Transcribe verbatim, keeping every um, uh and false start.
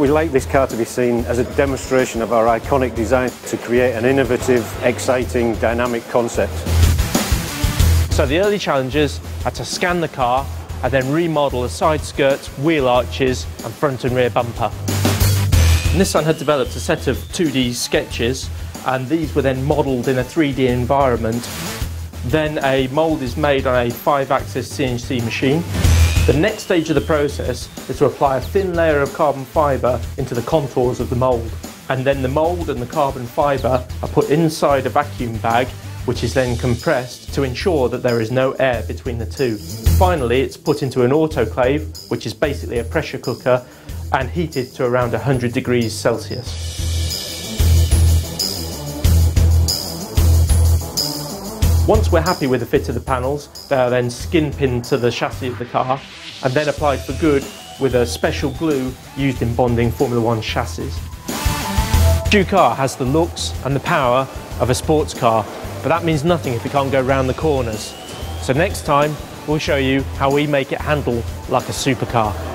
We'd like this car to be seen as a demonstration of our iconic design to create an innovative, exciting, dynamic concept. So the early challenges are to scan the car and then remodel the side skirts, wheel arches and front and rear bumper. Nissan had developed a set of two D sketches, and these were then modelled in a three D environment. Then a mould is made on a five axis C N C machine. The next stage of the process is to apply a thin layer of carbon fibre into the contours of the mould. And then the mould and the carbon fibre are put inside a vacuum bag, which is then compressed to ensure that there is no air between the two. Finally, it's put into an autoclave, which is basically a pressure cooker, and heated to around one hundred degrees Celsius. Once we're happy with the fit of the panels, they are then skin pinned to the chassis of the car and then applied for good with a special glue used in bonding Formula One chassis. Ducar has the looks and the power of a sports car, but that means nothing if it can't go round the corners. So next time, we'll show you how we make it handle like a supercar.